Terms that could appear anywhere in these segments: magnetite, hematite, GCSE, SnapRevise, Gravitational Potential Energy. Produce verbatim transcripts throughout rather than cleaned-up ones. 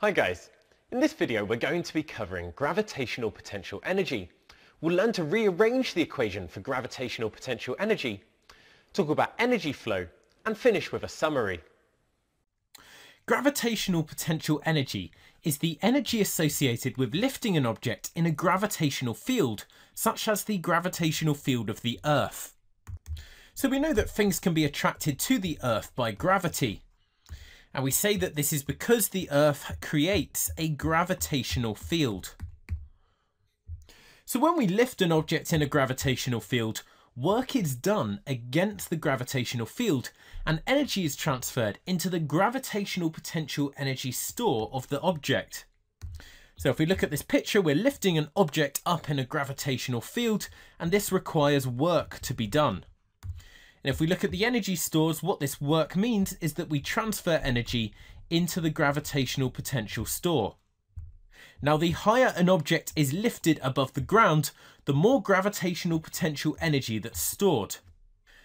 Hi guys, in this video we're going to be covering gravitational potential energy. We'll learn to rearrange the equation for gravitational potential energy, talk about energy flow, and finish with a summary. Gravitational potential energy is the energy associated with lifting an object in a gravitational field, such as the gravitational field of the Earth. So we know that things can be attracted to the Earth by gravity. And we say that this is because the Earth creates a gravitational field. So when we lift an object in a gravitational field, work is done against the gravitational field and energy is transferred into the gravitational potential energy store of the object. So if we look at this picture, we're lifting an object up in a gravitational field and this requires work to be done. And if we look at the energy stores, what this work means is that we transfer energy into the gravitational potential store. Now, the higher an object is lifted above the ground, the more gravitational potential energy that's stored.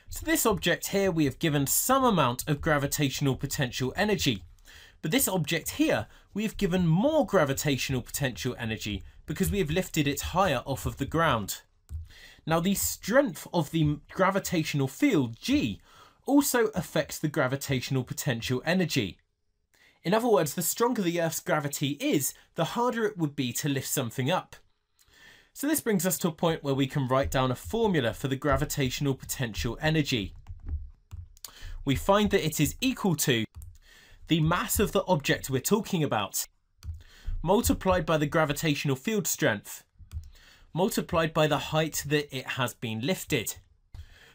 So this object here, we have given some amount of gravitational potential energy, but this object here, we have given more gravitational potential energy because we have lifted it higher off of the ground. Now, the strength of the gravitational field, G, also affects the gravitational potential energy. In other words, the stronger the Earth's gravity is, the harder it would be to lift something up. So this brings us to a point where we can write down a formula for the gravitational potential energy. We find that it is equal to the mass of the object we're talking about, multiplied by the gravitational field strength, multiplied by the height that it has been lifted.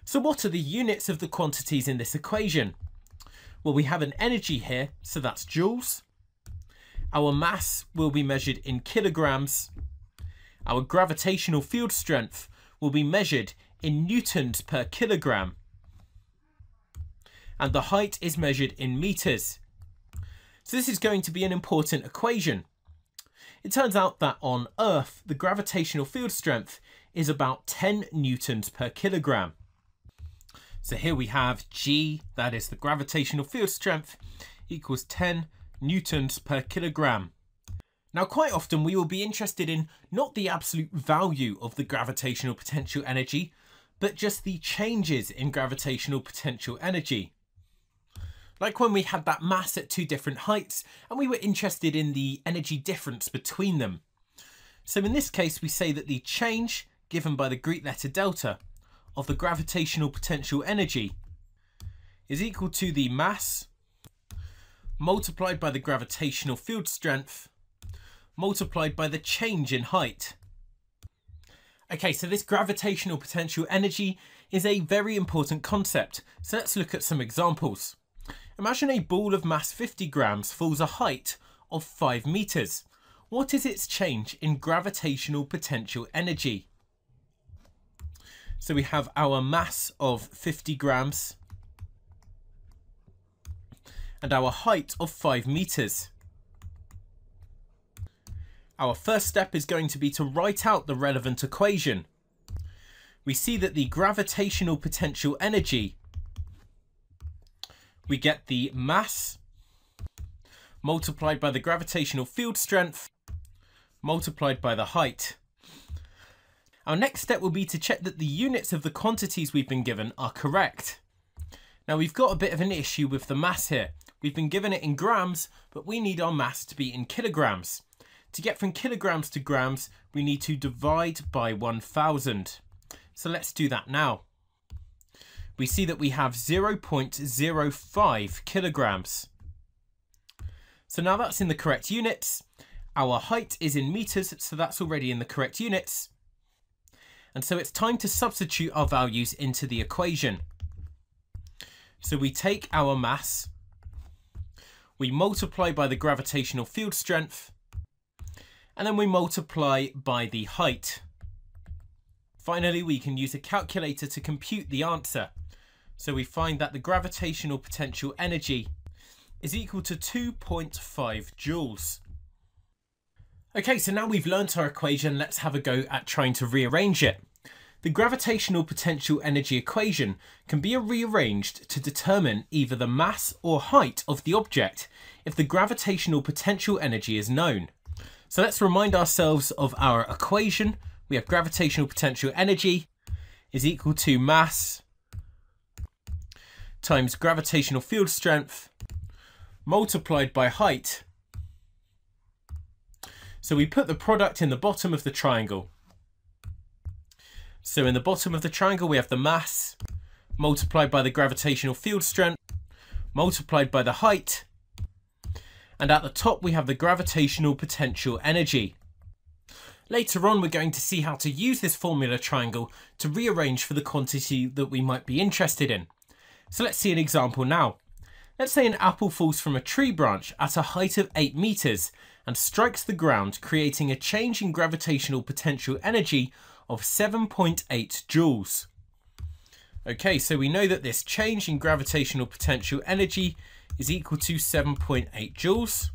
So what are the units of the quantities in this equation? Well, we have an energy here, so that's joules. Our mass will be measured in kilograms. Our gravitational field strength will be measured in newtons per kilogram. And the height is measured in meters. So this is going to be an important equation. It turns out that on Earth, the gravitational field strength is about ten newtons per kilogram. So here we have G, that is the gravitational field strength, equals ten newtons per kilogram. Now, quite often we will be interested in not the absolute value of the gravitational potential energy, but just the changes in gravitational potential energy. Like when we had that mass at two different heights and we were interested in the energy difference between them. So in this case, we say that the change given by the Greek letter delta of the gravitational potential energy is equal to the mass multiplied by the gravitational field strength multiplied by the change in height. Okay, so this gravitational potential energy is a very important concept. So let's look at some examples. Imagine a ball of mass fifty grams falls a height of five meters. What is its change in gravitational potential energy? So we have our mass of fifty grams and our height of five meters. Our first step is going to be to write out the relevant equation. We see that the gravitational potential energy, we get the mass multiplied by the gravitational field strength multiplied by the height. Our next step will be to check that the units of the quantities we've been given are correct. Now, we've got a bit of an issue with the mass here. We've been given it in grams, but we need our mass to be in kilograms. To get from kilograms to grams, we need to divide by one thousand. So let's do that now. We see that we have zero point zero five kilograms. So now that's in the correct units. Our height is in meters, so that's already in the correct units. And so it's time to substitute our values into the equation. So we take our mass, we multiply by the gravitational field strength, and then we multiply by the height. Finally, we can use a calculator to compute the answer. So we find that the gravitational potential energy is equal to two point five joules. Okay, so now we've learnt our equation, let's have a go at trying to rearrange it. The gravitational potential energy equation can be rearranged to determine either the mass or height of the object if the gravitational potential energy is known. So let's remind ourselves of our equation. We have gravitational potential energy is equal to mass times gravitational field strength multiplied by height. So we put the product in the bottom of the triangle. So in the bottom of the triangle, we have the mass multiplied by the gravitational field strength multiplied by the height. And at the top, we have the gravitational potential energy. Later on, we're going to see how to use this formula triangle to rearrange for the quantity that we might be interested in. So let's see an example now. Let's say an apple falls from a tree branch at a height of eight meters and strikes the ground, creating a change in gravitational potential energy of seven point eight joules. Okay, so we know that this change in gravitational potential energy is equal to seven point eight joules.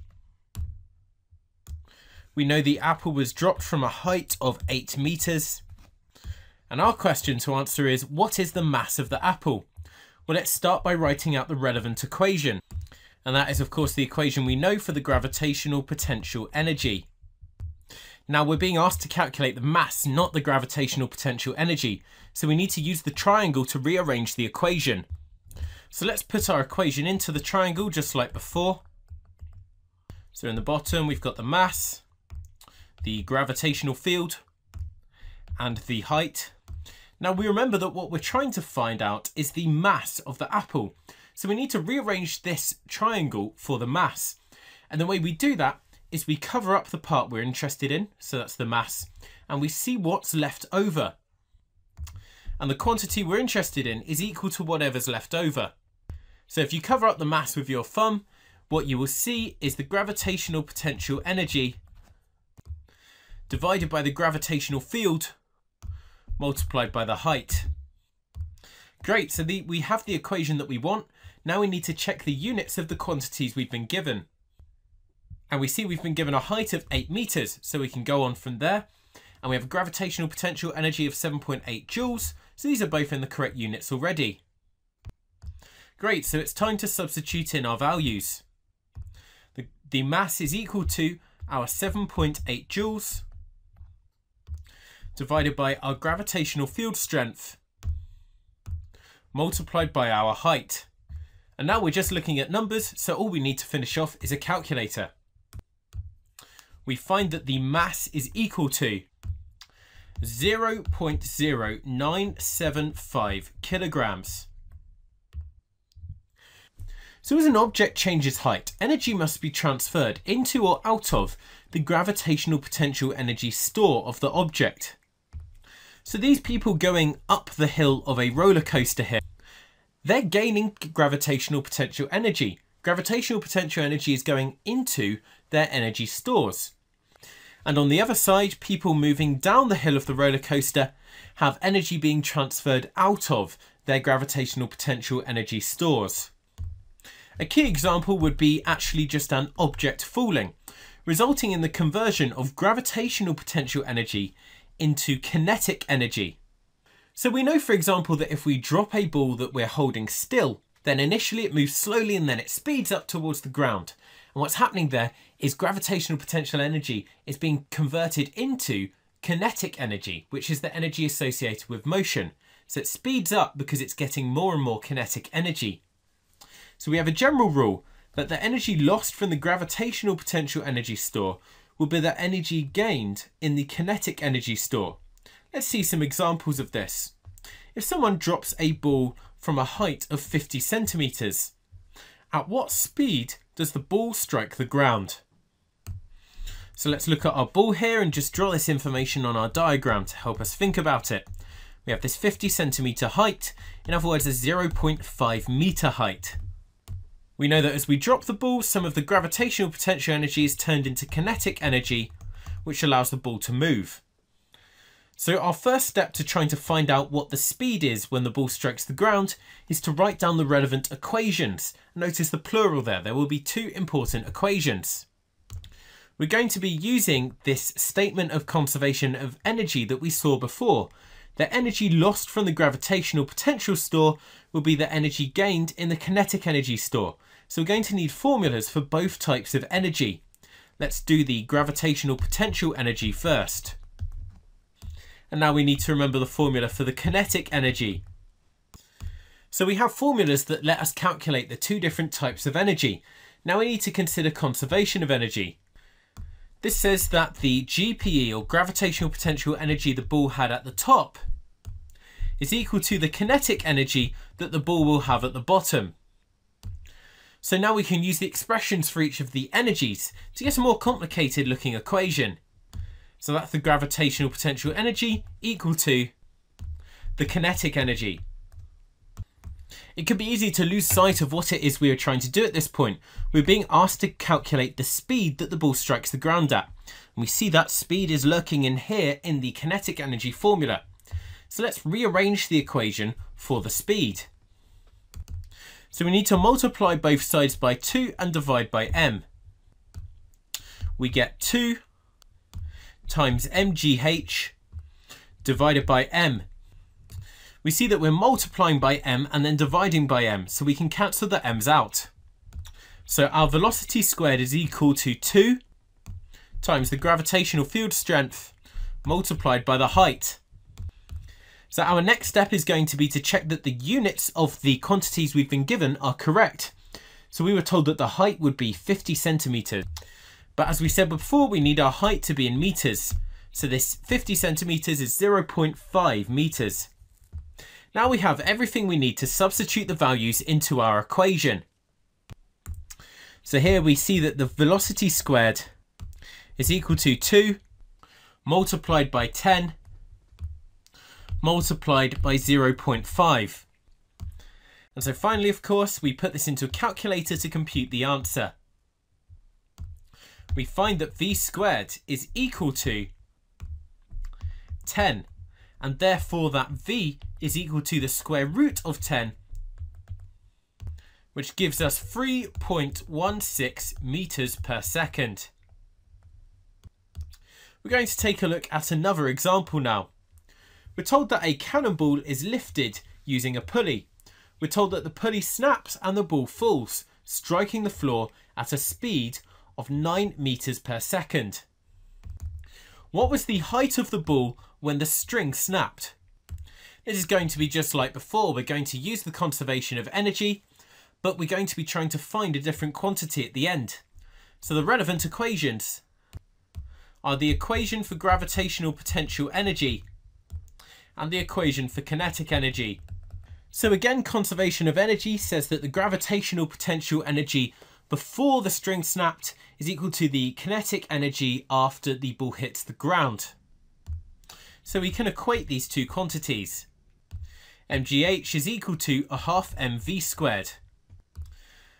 We know the apple was dropped from a height of eight meters. And our question to answer is, what is the mass of the apple? Well, let's start by writing out the relevant equation. And that is, of course, the equation we know for the gravitational potential energy. Now, we're being asked to calculate the mass, not the gravitational potential energy. So we need to use the triangle to rearrange the equation. So let's put our equation into the triangle just like before. So in the bottom, we've got the mass, the gravitational field, and the height. Now, we remember that what we're trying to find out is the mass of the apple. So we need to rearrange this triangle for the mass. And the way we do that is we cover up the part we're interested in, so that's the mass, and we see what's left over. And the quantity we're interested in is equal to whatever's left over. So if you cover up the mass with your thumb, what you will see is the gravitational potential energy divided by the gravitational field multiplied by the height. Great, so the, we have the equation that we want. Now we need to check the units of the quantities we've been given. And we see we've been given a height of eight meters, so we can go on from there. And we have a gravitational potential energy of seven point eight joules, so these are both in the correct units already. Great, so it's time to substitute in our values. The, the mass is equal to our seven point eight joules divided by our gravitational field strength multiplied by our height. And now we're just looking at numbers, so all we need to finish off is a calculator. We find that the mass is equal to zero point zero nine seven five kilograms. So as an object changes height, energy must be transferred into or out of the gravitational potential energy store of the object. So these people going up the hill of a roller coaster here, they're gaining gravitational potential energy. Gravitational potential energy is going into their energy stores. And on the other side, people moving down the hill of the roller coaster have energy being transferred out of their gravitational potential energy stores. A key example would be actually just an object falling, resulting in the conversion of gravitational potential energy into kinetic energy. So we know, for example, that if we drop a ball that we're holding still, then initially it moves slowly and then it speeds up towards the ground. And what's happening there is gravitational potential energy is being converted into kinetic energy, which is the energy associated with motion. So it speeds up because it's getting more and more kinetic energy. So we have a general rule that the energy lost from the gravitational potential energy store will be the energy gained in the kinetic energy store. Let's see some examples of this. If someone drops a ball from a height of fifty centimeters, at what speed does the ball strike the ground? So let's look at our ball here and just draw this information on our diagram to help us think about it. We have this fifty centimeter height, in other words, a zero point five meter height. We know that as we drop the ball, some of the gravitational potential energy is turned into kinetic energy, which allows the ball to move. So our first step to trying to find out what the speed is when the ball strikes the ground is to write down the relevant equations. Notice the plural there. There will be two important equations. We're going to be using this statement of conservation of energy that we saw before the energy lost from the gravitational potential store will be the energy gained in the kinetic energy store. So we're going to need formulas for both types of energy. Let's do the gravitational potential energy first. And now we need to remember the formula for the kinetic energy. So we have formulas that let us calculate the two different types of energy. Now we need to consider conservation of energy. This says that the G P E, or gravitational potential energy, the ball had at the top is equal to the kinetic energy that the ball will have at the bottom. So now we can use the expressions for each of the energies to get a more complicated looking equation. So that's the gravitational potential energy equal to the kinetic energy. It could be easy to lose sight of what it is we are trying to do at this point. We're being asked to calculate the speed that the ball strikes the ground at. And we see that speed is lurking in here in the kinetic energy formula. So let's rearrange the equation for the speed. So we need to multiply both sides by two and divide by m. We get two times mgh divided by m. We see that we're multiplying by m and then dividing by m, so we can cancel the m's out. So our velocity squared is equal to two times the gravitational field strength multiplied by the height. So our next step is going to be to check that the units of the quantities we've been given are correct. So we were told that the height would be fifty centimeters. But as we said before, we need our height to be in meters. So this fifty centimeters is zero point five meters. Now we have everything we need to substitute the values into our equation. So here we see that the velocity squared is equal to two multiplied by ten multiplied by zero point five. And so finally, of course, we put this into a calculator to compute the answer. We find that v squared is equal to ten. And therefore that v is equal to the square root of ten, which gives us three point one six meters per second. We're going to take a look at another example now. We're told that a cannonball is lifted using a pulley. We're told that the pulley snaps and the ball falls, striking the floor at a speed of nine meters per second. What was the height of the ball when the string snapped? This is going to be just like before. We're going to use the conservation of energy, but we're going to be trying to find a different quantity at the end. So the relevant equations are the equation for gravitational potential energy and the equation for kinetic energy. So again, conservation of energy says that the gravitational potential energy before the string snapped is equal to the kinetic energy after the ball hits the ground. So we can equate these two quantities. mgh is equal to a half mv squared.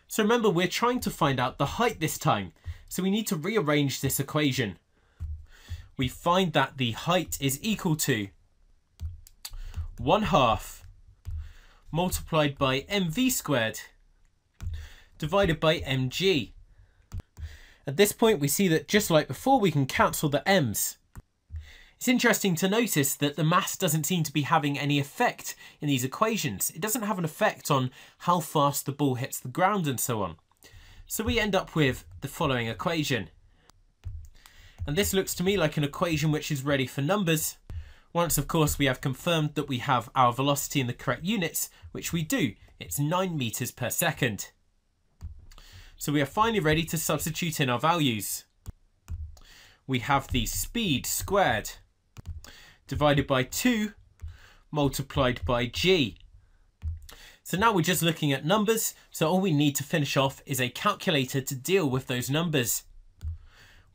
So remember, we're trying to find out the height this time, so we need to rearrange this equation. We find that the height is equal to one half multiplied by mv squared divided by mg. At this point, we see that just like before, we can cancel the m's. It's interesting to notice that the mass doesn't seem to be having any effect in these equations. It doesn't have an effect on how fast the ball hits the ground and so on. So we end up with the following equation. And this looks to me like an equation which is ready for numbers, once of course we have confirmed that we have our velocity in the correct units, which we do. It's nine meters per second. So we are finally ready to substitute in our values. We have the speed squared divided by two multiplied by g. So now we're just looking at numbers, so all we need to finish off is a calculator to deal with those numbers.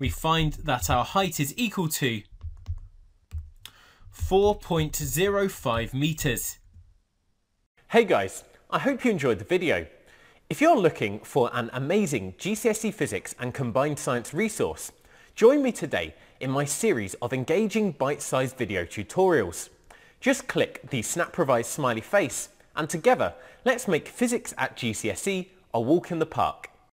We find that our height is equal to four point zero five meters. Hey guys, I hope you enjoyed the video. If you're looking for an amazing G C S E Physics and Combined Science resource, join me today in my series of engaging bite-sized video tutorials. Just click the SnapRevise smiley face and together let's make physics at G C S E a walk in the park.